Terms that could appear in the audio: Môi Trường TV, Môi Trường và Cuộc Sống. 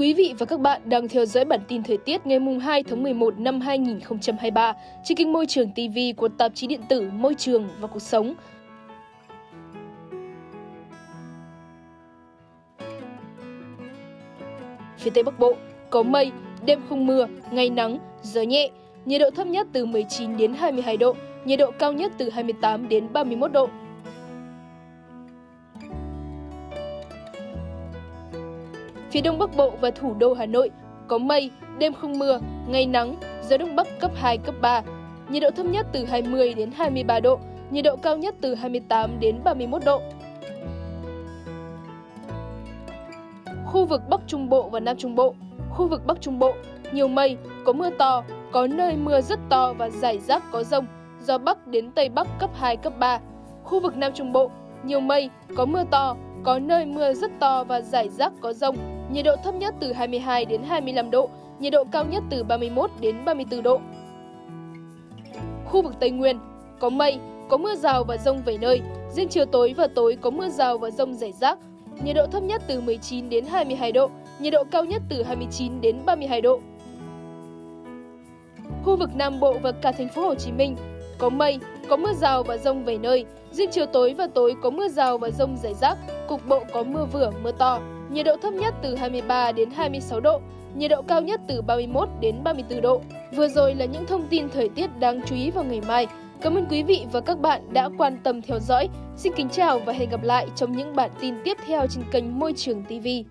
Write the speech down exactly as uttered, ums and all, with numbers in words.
Quý vị và các bạn đang theo dõi bản tin thời tiết ngày hai tháng mười một năm hai nghìn không trăm hai mươi ba trên kênh Môi Trường ti vi của tạp chí điện tử Môi Trường và Cuộc Sống. Phía Tây Bắc Bộ có mây, đêm không mưa, ngày nắng, gió nhẹ, nhiệt độ thấp nhất từ mười chín đến hai mươi hai độ, nhiệt độ cao nhất từ hai mươi tám đến ba mươi mốt độ. Phía Đông Bắc Bộ và thủ đô Hà Nội có mây, đêm không mưa, ngày nắng, gió Đông Bắc cấp hai, cấp ba, nhiệt độ thấp nhất từ hai mươi đến hai mươi ba độ, nhiệt độ cao nhất từ hai mươi tám đến ba mươi mốt độ. Khu vực Bắc Trung Bộ và Nam Trung Bộ. Khu vực Bắc Trung Bộ, nhiều mây, có mưa to, có nơi mưa rất to và rải rác có dông, gió Bắc đến Tây Bắc cấp hai, cấp ba. Khu vực Nam Trung Bộ, nhiều mây, có mưa to, có nơi mưa rất to và rải rác có dông, nhiệt độ thấp nhất từ hai mươi hai đến hai mươi lăm độ, nhiệt độ cao nhất từ ba mươi mốt đến ba mươi tư độ. Khu vực Tây Nguyên, có mây, có mưa rào và dông vài nơi, riêng chiều tối và tối có mưa rào và dông rải rác, nhiệt độ thấp nhất từ mười chín đến hai mươi hai độ, nhiệt độ cao nhất từ hai mươi chín đến ba mươi hai độ. Khu vực Nam Bộ và cả thành phố Hồ Chí Minh có mây, có mưa rào và dông vài nơi, riêng chiều tối và tối có mưa rào và dông rải rác, cục bộ có mưa vừa mưa to, nhiệt độ thấp nhất từ hai mươi ba đến hai mươi sáu độ, nhiệt độ cao nhất từ ba mươi mốt đến ba mươi tư độ. Vừa rồi là những thông tin thời tiết đáng chú ý vào ngày mai. Cảm ơn quý vị và các bạn đã quan tâm theo dõi. Xin kính chào và hẹn gặp lại trong những bản tin tiếp theo trên kênh Môi Trường ti vi.